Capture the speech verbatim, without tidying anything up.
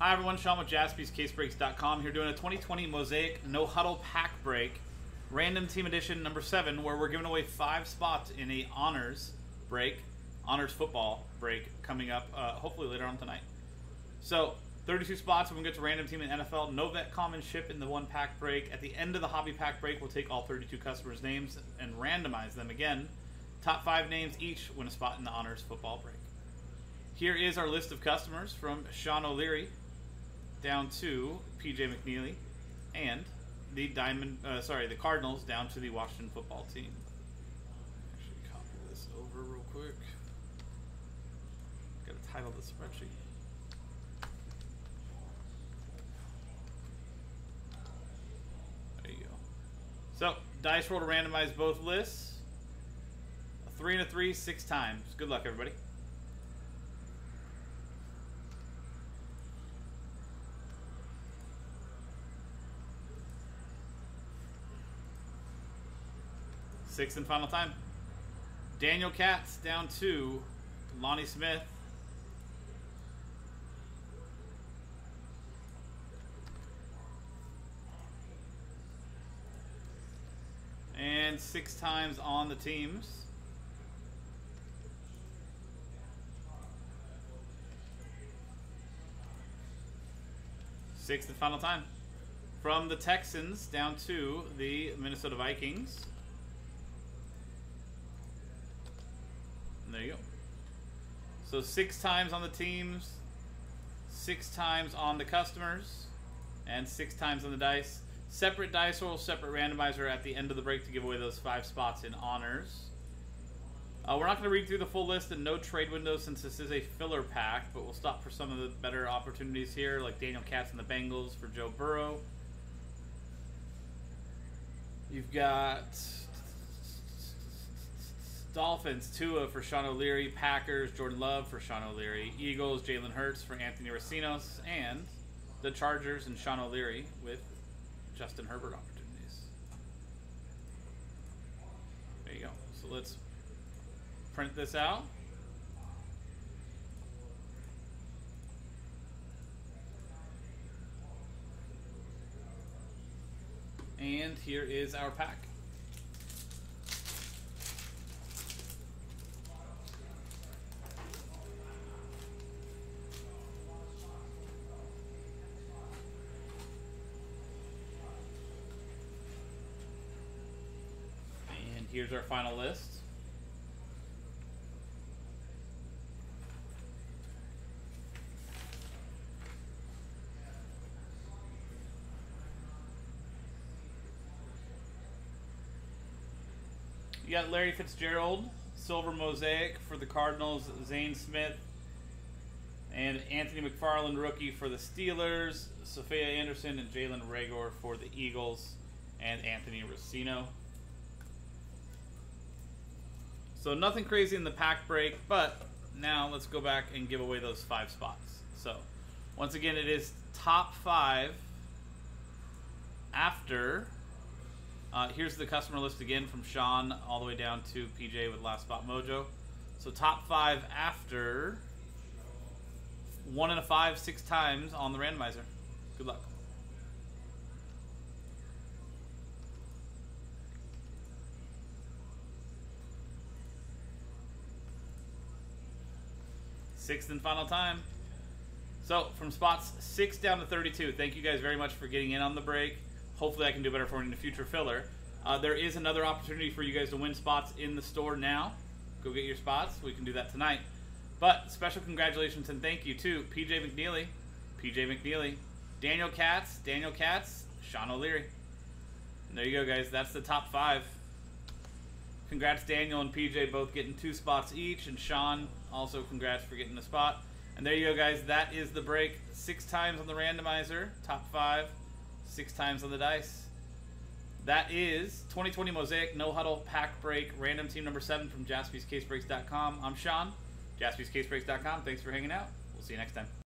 Hi everyone, Sean with Jaspys Case Breaks dot com here doing a twenty twenty MOSAIC No Huddle Pack Break, Random Team Edition number seven, where we're giving away five spots in a honors break, honors football break coming up uh, hopefully later on tonight. So thirty-two spots, we're going to get to random team in N F L. No vet common ship in the one pack break. At the end of the hobby pack break, we'll take all thirty-two customers' names and randomize them again. Top five names each win a spot in the honors football break. Here is our list of customers from Sean O'Leary down to P J McNeely and the Diamond, uh, sorry, the Cardinals down to the Washington football team. Actually, copy this over real quick. Got to title the spreadsheet. There you go. So, dice roll to randomize both lists. A three and a three, six times. Good luck, everybody. Sixth and final time. Daniel Katz down to Lonnie Smith. And six times on the teams. Sixth and final time. From the Texans down to the Minnesota Vikings. There you go. So six times on the teams, six times on the customers, and six times on the dice. Separate dice roll, separate randomizer at the end of the break to give away those five spots in honors. Uh, we're not going to read through the full list and no trade windows since this is a filler pack, but we'll stop for some of the better opportunities here, like Daniel Katz and the Bengals for Joe Burrow. You've got Dolphins, Tua for Sean O'Leary, Packers, Jordan Love for Sean O'Leary, Eagles, Jalen Hurts for Anthony Racinos, and the Chargers and Sean O'Leary with Justin Herbert opportunities. There you go. So let's print this out. And here is our pack. Here's our final list. You got Larry Fitzgerald, silver mosaic for the Cardinals, Zane Smith, and Anthony McFarland, rookie for the Steelers, Sophia Anderson and Jalen Ragor for the Eagles, and Anthony Rossino. So nothing crazy in the pack break, but now let's go back and give away those five spots. So once again, it is top five after. Uh, here's the customer list again from Sean all the way down to P J with Last Spot Mojo. So top five after one and a five, six times on the randomizer. Good luck. Sixth and final time. So from spots six down to thirty-two, thank you guys very much for getting in on the break. Hopefully I can do better for you in the future filler. Uh, there is another opportunity for you guys to win spots in the store now. Go get your spots. We can do that tonight. But special congratulations and thank you to P J McNeely, P J McNeely, Daniel Katz, Daniel Katz, Sean O'Leary. And there you go, guys. That's the top five. Congrats, Daniel and P J, both getting two spots each. And Sean, also congrats for getting a spot. And there you go, guys. That is the break. Six times on the randomizer. Top five. Six times on the dice. That is twenty twenty MOSAIC No Huddle Pack Break. Random team number seven from Jaspys Case Breaks dot com. I'm Sean, Jaspys Case Breaks dot com. Thanks for hanging out. We'll see you next time.